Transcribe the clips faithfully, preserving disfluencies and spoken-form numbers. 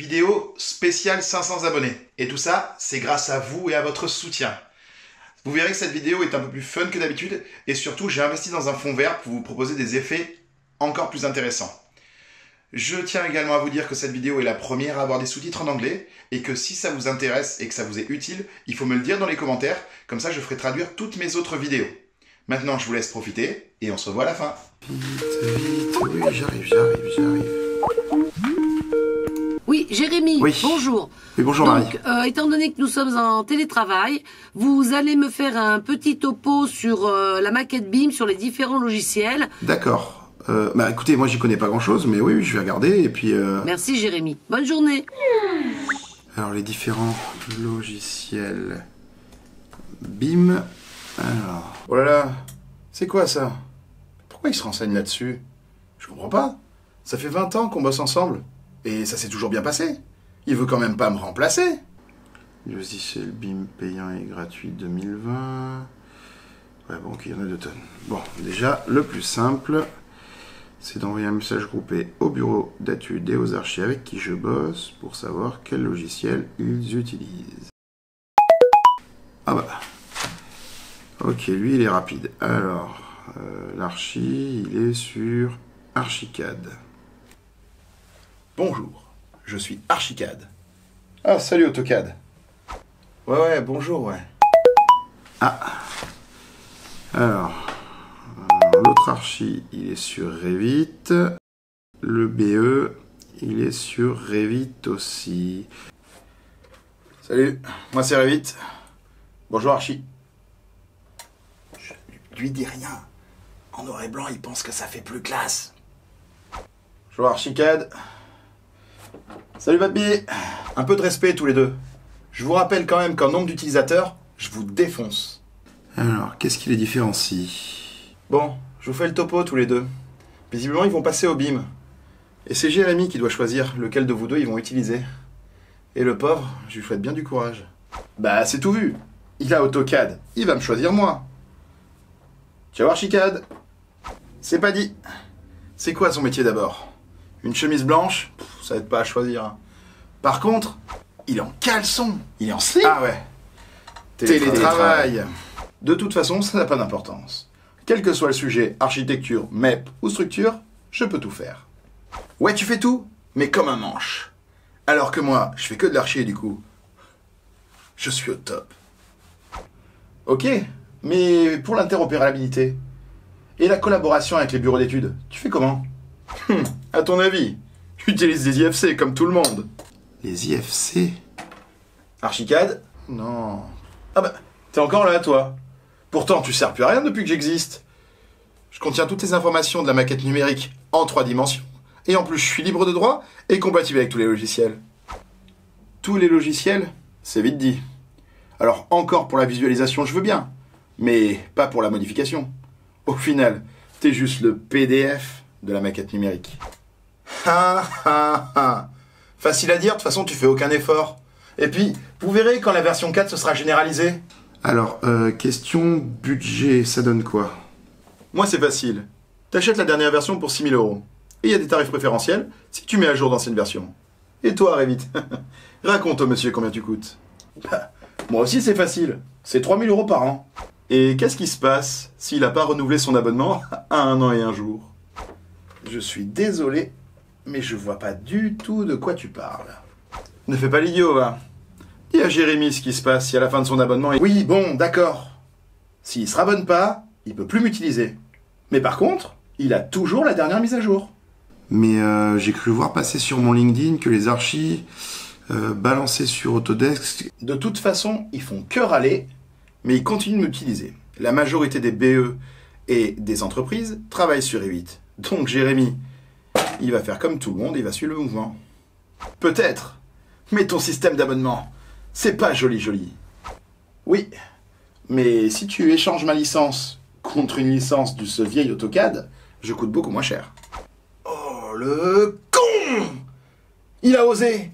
vidéo spéciale cinq cents abonnés. Et tout ça, c'est grâce à vous et à votre soutien. Vous verrez que cette vidéo est un peu plus fun que d'habitude et surtout, j'ai investi dans un fond vert pour vous proposer des effets encore plus intéressants. Je tiens également à vous dire que cette vidéo est la première à avoir des sous-titres en anglais et que si ça vous intéresse et que ça vous est utile, il faut me le dire dans les commentaires, comme ça je ferai traduire toutes mes autres vidéos. Maintenant, je vous laisse profiter et on se revoit à la fin. Vite, vite, oui, j'arrive, j'arrive, j'arrive. Oui, Jérémy, oui. Bonjour. Oui, bonjour Marie. Donc, euh, étant donné que nous sommes en télétravail, vous allez me faire un petit topo sur euh, la maquette B I M, sur les différents logiciels. D'accord. Euh, bah écoutez, moi j'y connais pas grand chose, mais oui, oui je vais regarder et puis... Euh... Merci Jérémy, bonne journée. Alors les différents logiciels... B I M... Alors... Oh là là, c'est quoi ça? Pourquoi ils se renseignent là-dessus? Je comprends pas. Ça fait vingt ans qu'on bosse ensemble, et ça s'est toujours bien passé. Il veut quand même pas me remplacer. Logiciel B I M payant et gratuit deux mille vingt... Ouais bon, qu'il y en a deux tonnes. Bon, déjà, le plus simple... c'est d'envoyer un message groupé au bureau d'études et aux archives avec qui je bosse pour savoir quel logiciel ils utilisent. Ah bah. Ok, lui il est rapide. Alors, euh, l'archi, il est sur Archicad. Bonjour, je suis Archicad. Ah, salut AutoCAD. Ouais, ouais, bonjour, ouais. Ah. Alors... l'autre archi, il est sur Revit. Le B E, il est sur Revit aussi. Salut, moi c'est Revit. Bonjour Archi. Je lui dis rien. En noir et blanc, il pense que ça fait plus classe. Bonjour Archicad. Salut Papi. Un peu de respect tous les deux. Je vous rappelle quand même qu'en nombre d'utilisateurs, je vous défonce. Alors, qu'est-ce qui les différencie? Bon. Je vous fais le topo tous les deux. Visiblement, ils vont passer au B I M. Et c'est Jérémy qui doit choisir lequel de vous deux ils vont utiliser. Et le pauvre, je lui souhaite bien du courage. Bah, c'est tout vu. Il a AutoCAD. Il va me choisir moi. Ciao Archicad. C'est pas dit. C'est quoi son métier d'abord? Une chemise blanche? Pff, ça aide pas à choisir. Par contre, il est en caleçon. Il est en slip. Ah ouais. Télétravail. Télétravail. De toute façon, ça n'a pas d'importance. Quel que soit le sujet, architecture, M E P ou structure, je peux tout faire. Ouais, tu fais tout, mais comme un manche. Alors que moi, je fais que de l'archi et du coup, je suis au top. Ok, mais pour l'interopérabilité et la collaboration avec les bureaux d'études, tu fais comment? Hum, à ton avis, j'utilise des I F C comme tout le monde. Les I F C? Archicad? Non. Ah bah, t'es encore là, toi? Pourtant, tu sers plus à rien depuis que j'existe. Je contiens toutes les informations de la maquette numérique en trois dimensions, et en plus je suis libre de droit et compatible avec tous les logiciels. Tous les logiciels, c'est vite dit. Alors encore pour la visualisation, je veux bien, mais pas pour la modification. Au final, t'es juste le P D F de la maquette numérique. Ha ha ha. Facile à dire, de toute façon tu fais aucun effort. Et puis, vous verrez quand la version quatre se sera généralisée. Alors, euh, question budget, ça donne quoi? Moi, c'est facile. T'achètes la dernière version pour six mille euros. Et il y a des tarifs préférentiels si tu mets à jour d'anciennes versions. Et toi, Revit, raconte au monsieur combien tu coûtes. Bah, moi aussi, c'est facile. C'est trois mille euros par an. Et qu'est-ce qui se passe s'il n'a pas renouvelé son abonnement à un an et un jour? Je suis désolé, mais je vois pas du tout de quoi tu parles. Ne fais pas l'idiot, va. Dis à Jérémy ce qui se passe si à la fin de son abonnement... Il... Oui, bon, d'accord. S'il ne se rabonne pas, il ne peut plus m'utiliser. Mais par contre, il a toujours la dernière mise à jour. Mais euh, j'ai cru voir passer sur mon LinkedIn que les archis euh, balancés sur Autodesk... De toute façon, ils font que râler, mais ils continuent de m'utiliser. La majorité des B E et des entreprises travaillent sur Revit. Donc Jérémy, il va faire comme tout le monde, il va suivre le mouvement. Peut-être, mais ton système d'abonnement... c'est pas joli joli. Oui, mais si tu échanges ma licence contre une licence de ce vieil AutoCAD, je coûte beaucoup moins cher. Oh, le con! Il a osé!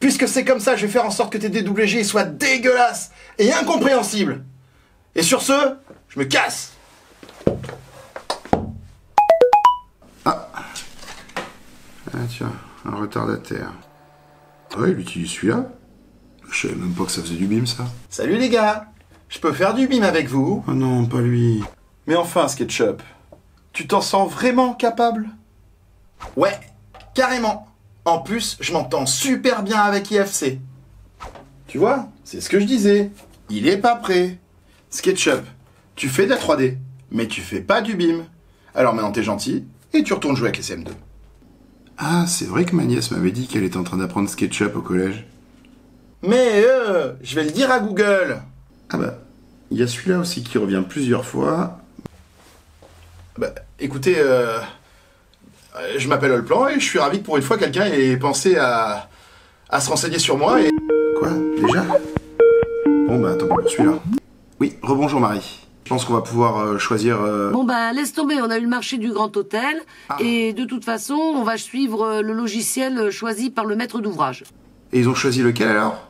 Puisque c'est comme ça, je vais faire en sorte que tes D W G soient dégueulasses et incompréhensibles. Et sur ce, je me casse! Ah, ah tiens, un retardataire. Ah ouais, il utilise celui-là? Je savais même pas que ça faisait du B I M, ça. Salut les gars! Je peux faire du B I M avec vous? Oh non, pas lui. Mais enfin, SketchUp, tu t'en sens vraiment capable? Ouais, carrément. En plus, je m'entends super bien avec I F C. Tu vois, c'est ce que je disais. Il est pas prêt. SketchUp, tu fais de la trois D, mais tu fais pas du B I M. Alors maintenant, t'es gentil et tu retournes jouer avec S M deux. Ah, c'est vrai que ma nièce m'avait dit qu'elle était en train d'apprendre SketchUp au collège. Mais euh, je vais le dire à Google. Ah bah, il y a celui-là aussi qui revient plusieurs fois. Bah, écoutez, euh, je m'appelle Allplan et je suis ravi que pour une fois quelqu'un ait pensé à, à se renseigner sur moi et... Quoi? Déjà? Bon bah, attends pour celui-là. Oui, rebonjour Marie. Je pense qu'on va pouvoir euh, choisir... Euh... Bon bah, laisse tomber, on a eu le marché du Grand Hôtel. Ah. Et de toute façon, on va suivre euh, le logiciel choisi par le maître d'ouvrage. Et ils ont choisi lequel alors?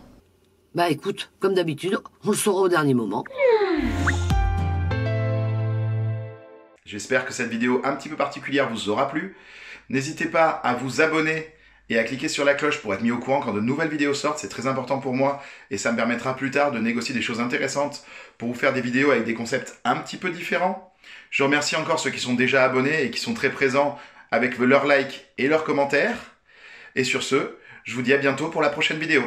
Bah écoute, comme d'habitude, on le saura au dernier moment. J'espère que cette vidéo un petit peu particulière vous aura plu. N'hésitez pas à vous abonner et à cliquer sur la cloche pour être mis au courant quand de nouvelles vidéos sortent. C'est très important pour moi et ça me permettra plus tard de négocier des choses intéressantes pour vous faire des vidéos avec des concepts un petit peu différents. Je remercie encore ceux qui sont déjà abonnés et qui sont très présents avec leurs likes et leurs commentaires. Et sur ce, je vous dis à bientôt pour la prochaine vidéo.